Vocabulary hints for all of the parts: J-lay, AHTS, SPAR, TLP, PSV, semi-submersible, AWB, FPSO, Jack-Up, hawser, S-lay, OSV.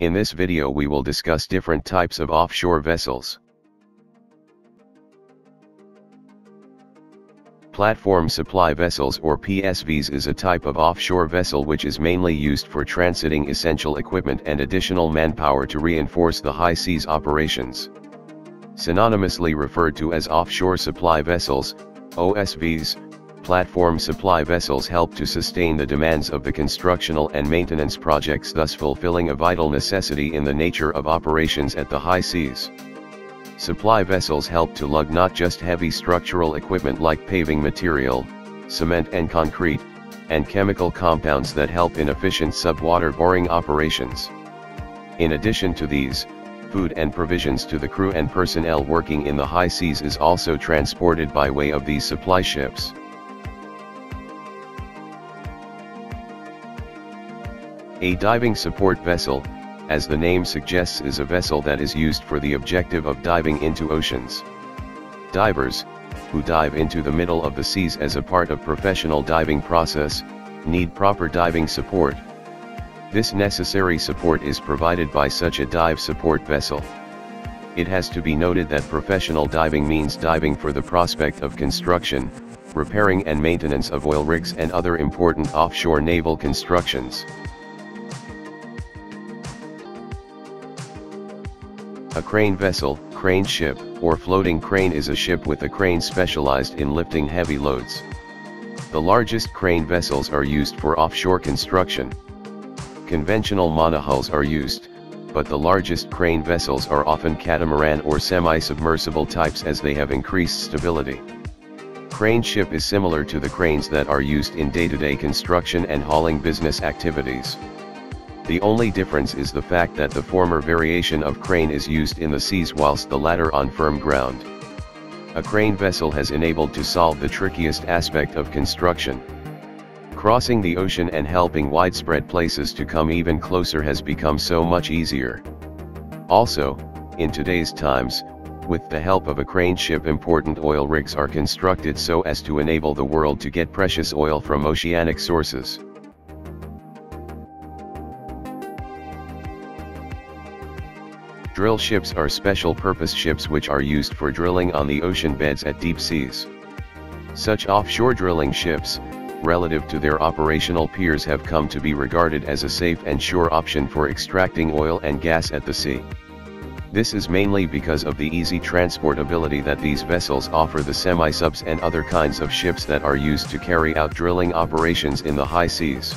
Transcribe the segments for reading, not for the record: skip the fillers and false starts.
In this video we will discuss different types of offshore vessels. Platform supply vessels or PSVs is a type of offshore vessel which is mainly used for transiting essential equipment and additional manpower to reinforce the high seas operations. Synonymously referred to as offshore supply vessels, OSVs, platform supply vessels help to sustain the demands of the constructional and maintenance projects, thus fulfilling a vital necessity in the nature of operations at the high seas. Supply vessels help to lug not just heavy structural equipment like paving material, cement and concrete, and chemical compounds that help in efficient subwater boring operations. In addition to these, food and provisions to the crew and personnel working in the high seas is also transported by way of these supply ships. A diving support vessel, as the name suggests, is a vessel that is used for the objective of diving into oceans. Divers, who dive into the middle of the seas as a part of professional diving process, need proper diving support. This necessary support is provided by such a dive support vessel. It has to be noted that professional diving means diving for the prospect of construction, repairing and maintenance of oil rigs and other important offshore naval constructions. A crane vessel, crane ship, or floating crane is a ship with a crane specialized in lifting heavy loads. The largest crane vessels are used for offshore construction. Conventional monohulls are used, but the largest crane vessels are often catamaran or semi-submersible types as they have increased stability. Crane ship is similar to the cranes that are used in day-to-day construction and hauling business activities. The only difference is the fact that the former variation of crane is used in the seas whilst the latter on firm ground. A crane vessel has enabled to solve the trickiest aspect of construction. Crossing the ocean and helping widespread places to come even closer has become so much easier. Also, in today's times, with the help of a crane ship, important oil rigs are constructed so as to enable the world to get precious oil from oceanic sources. Drill ships are special-purpose ships which are used for drilling on the ocean beds at deep seas. Such offshore drilling ships, relative to their operational peers, have come to be regarded as a safe and sure option for extracting oil and gas at the sea. This is mainly because of the easy transportability that these vessels offer the semi-subs and other kinds of ships that are used to carry out drilling operations in the high seas.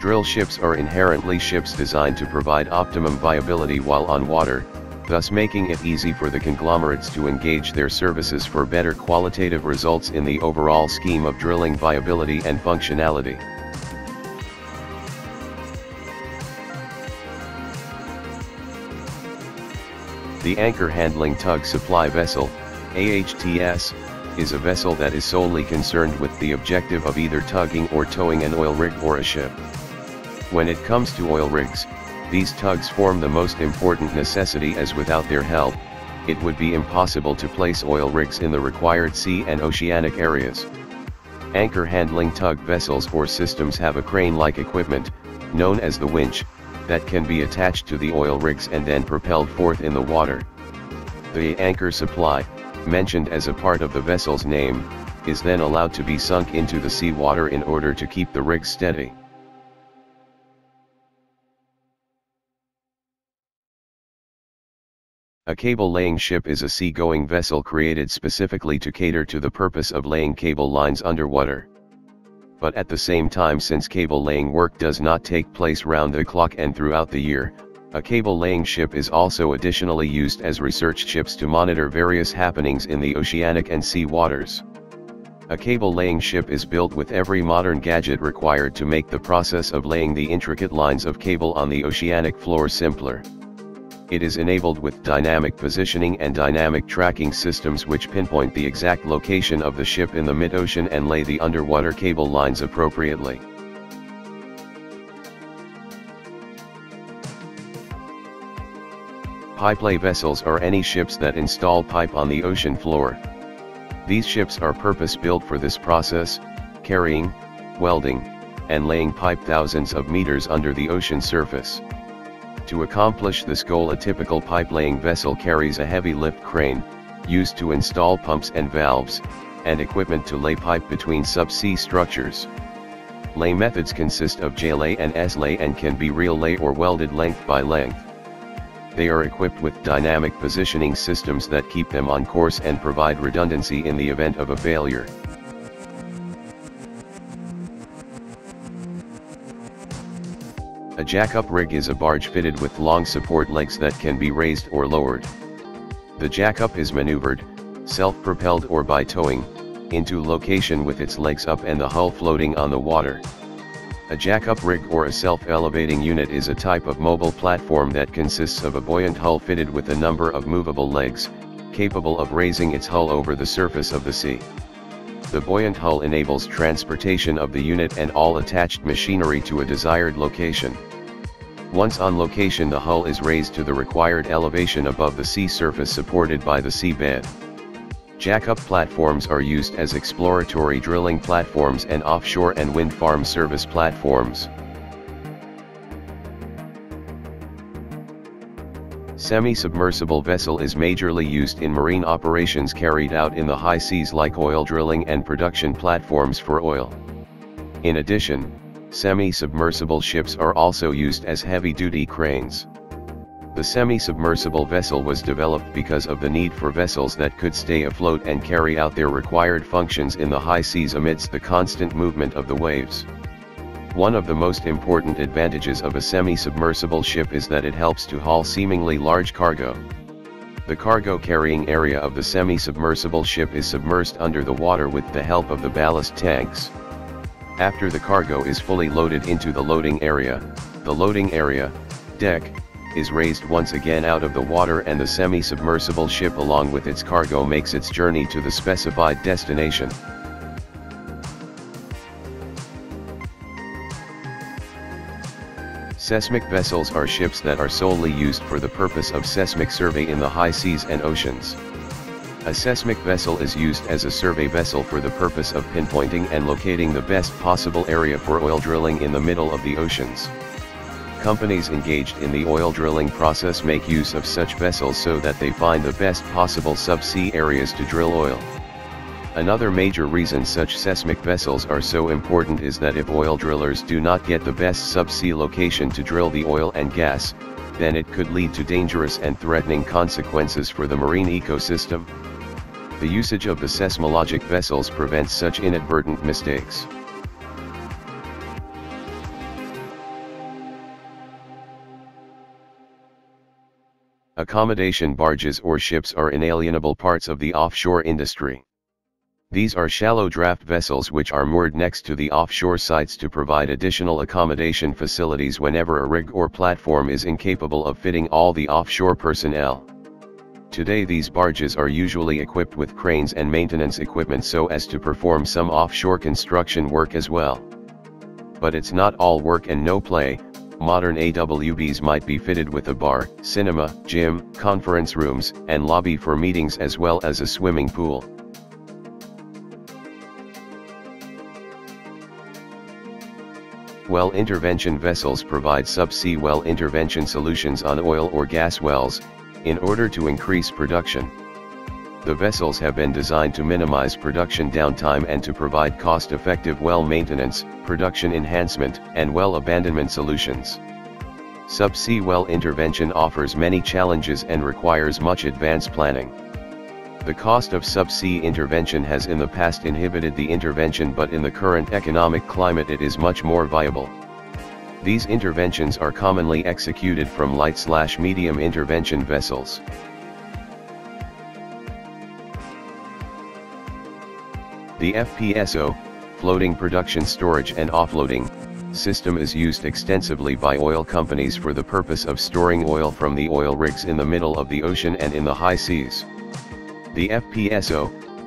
Drill ships are inherently ships designed to provide optimum viability while on water, thus making it easy for the conglomerates to engage their services for better qualitative results in the overall scheme of drilling viability and functionality. The anchor handling tug supply vessel, AHTS, is a vessel that is solely concerned with the objective of either tugging or towing an oil rig or a ship. When it comes to oil rigs, these tugs form the most important necessity, as without their help, it would be impossible to place oil rigs in the required sea and oceanic areas. Anchor handling tug vessels or systems have a crane-like equipment, known as the winch, that can be attached to the oil rigs and then propelled forth in the water. The anchor supply, mentioned as a part of the vessel's name, is then allowed to be sunk into the seawater in order to keep the rig steady. A cable-laying ship is a sea-going vessel created specifically to cater to the purpose of laying cable lines underwater. But at the same time, since cable-laying work does not take place round the clock and throughout the year, a cable-laying ship is also additionally used as research ships to monitor various happenings in the oceanic and sea waters. A cable-laying ship is built with every modern gadget required to make the process of laying the intricate lines of cable on the oceanic floor simpler. It is enabled with dynamic positioning and dynamic tracking systems which pinpoint the exact location of the ship in the mid-ocean and lay the underwater cable lines appropriately. Pipelay vessels are any ships that install pipe on the ocean floor. These ships are purpose-built for this process, carrying, welding, and laying pipe thousands of meters under the ocean surface. To accomplish this goal, a typical pipe-laying vessel carries a heavy lift crane, used to install pumps and valves, and equipment to lay pipe between subsea structures. Lay methods consist of J-lay and S-lay and can be reel lay or welded length by length. They are equipped with dynamic positioning systems that keep them on course and provide redundancy in the event of a failure. A jack-up rig is a barge fitted with long support legs that can be raised or lowered. The jack-up is maneuvered, self-propelled or by towing, into location with its legs up and the hull floating on the water. A jack-up rig or a self-elevating unit is a type of mobile platform that consists of a buoyant hull fitted with a number of movable legs, capable of raising its hull over the surface of the sea. The buoyant hull enables transportation of the unit and all attached machinery to a desired location. Once on location, the hull is raised to the required elevation above the sea surface, supported by the seabed. Jack-up platforms are used as exploratory drilling platforms and offshore and wind farm service platforms. Semi-submersible vessel is majorly used in marine operations carried out in the high seas, like oil drilling and production platforms for oil. In addition, semi-submersible ships are also used as heavy-duty cranes. The semi-submersible vessel was developed because of the need for vessels that could stay afloat and carry out their required functions in the high seas amidst the constant movement of the waves. One of the most important advantages of a semi-submersible ship is that it helps to haul seemingly large cargo. The cargo carrying area of the semi-submersible ship is submerged under the water with the help of the ballast tanks. After the cargo is fully loaded into the loading area, the loading area, deck, is raised once again out of the water, and the semi-submersible ship, along with its cargo, makes its journey to the specified destination. Seismic vessels are ships that are solely used for the purpose of seismic survey in the high seas and oceans. A seismic vessel is used as a survey vessel for the purpose of pinpointing and locating the best possible area for oil drilling in the middle of the oceans. Companies engaged in the oil drilling process make use of such vessels so that they find the best possible subsea areas to drill oil. Another major reason such seismic vessels are so important is that if oil drillers do not get the best subsea location to drill the oil and gas, then it could lead to dangerous and threatening consequences for the marine ecosystem. The usage of the seismologic vessels prevents such inadvertent mistakes. Accommodation barges or ships are inalienable parts of the offshore industry. These are shallow draft vessels which are moored next to the offshore sites to provide additional accommodation facilities whenever a rig or platform is incapable of fitting all the offshore personnel. Today, these barges are usually equipped with cranes and maintenance equipment so as to perform some offshore construction work as well. But it's not all work and no play. Modern AWBs might be fitted with a bar, cinema, gym, conference rooms, and lobby for meetings, as well as a swimming pool. Well intervention vessels provide subsea well intervention solutions on oil or gas wells, in order to increase production. The vessels have been designed to minimize production downtime and to provide cost-effective well maintenance, production enhancement, and well abandonment solutions. Subsea well intervention offers many challenges and requires much advanced planning. The cost of subsea intervention has in the past inhibited the intervention, but in the current economic climate it is much more viable. These interventions are commonly executed from light/medium intervention vessels. The FPSO, floating production storage and offloading, system is used extensively by oil companies for the purpose of storing oil from the oil rigs in the middle of the ocean and in the high seas. The FPSO,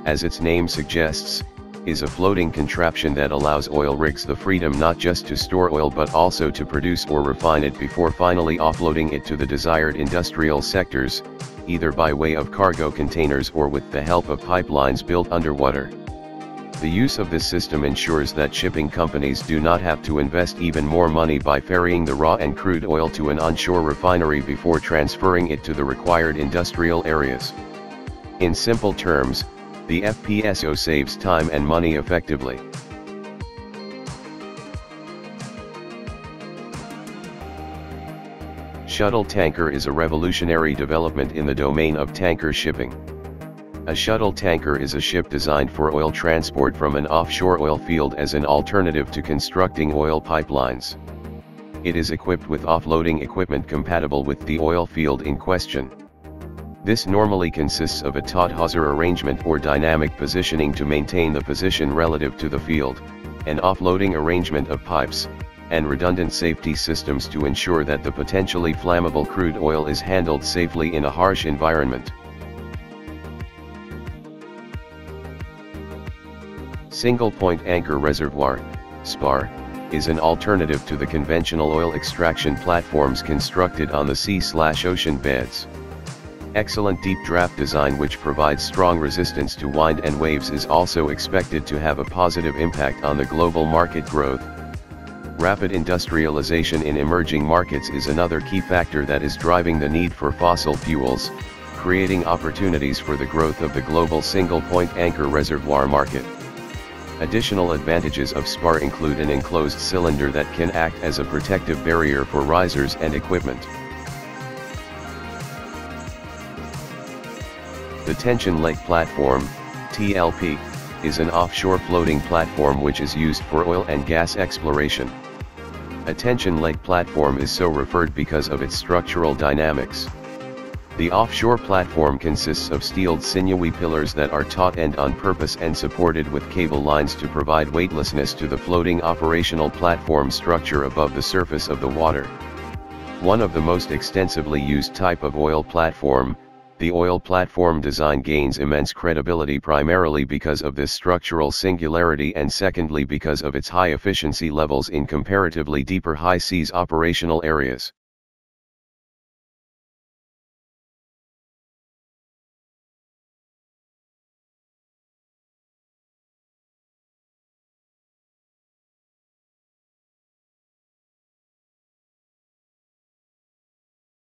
as its name suggests, is a floating contraption that allows oil rigs the freedom not just to store oil but also to produce or refine it before finally offloading it to the desired industrial sectors, either by way of cargo containers or with the help of pipelines built underwater. The use of this system ensures that shipping companies do not have to invest even more money by ferrying the raw and crude oil to an onshore refinery before transferring it to the required industrial areas. In simple terms, the FPSO saves time and money effectively. Shuttle tanker is a revolutionary development in the domain of tanker shipping. A shuttle tanker is a ship designed for oil transport from an offshore oil field as an alternative to constructing oil pipelines. It is equipped with offloading equipment compatible with the oil field in question. This normally consists of a taught-hawser arrangement or dynamic positioning to maintain the position relative to the field, an offloading arrangement of pipes, and redundant safety systems to ensure that the potentially flammable crude oil is handled safely in a harsh environment. Single Point Anchor Reservoir, SPAR, is an alternative to the conventional oil extraction platforms constructed on the sea/ocean beds. Excellent deep draft design which provides strong resistance to wind and waves is also expected to have a positive impact on the global market growth. Rapid industrialization in emerging markets is another key factor that is driving the need for fossil fuels, creating opportunities for the growth of the global single point anchor reservoir market. Additional advantages of SPAR include an enclosed cylinder that can act as a protective barrier for risers and equipment. The Tension Lake Platform, TLP, is an offshore floating platform which is used for oil and gas exploration. A tension lake platform is so referred because of its structural dynamics. The offshore platform consists of steeled sinewy pillars that are taut-end on purpose and supported with cable lines to provide weightlessness to the floating operational platform structure above the surface of the water. One of the most extensively used type of oil platform, the oil platform design gains immense credibility primarily because of this structural singularity and secondly because of its high efficiency levels in comparatively deeper high seas operational areas.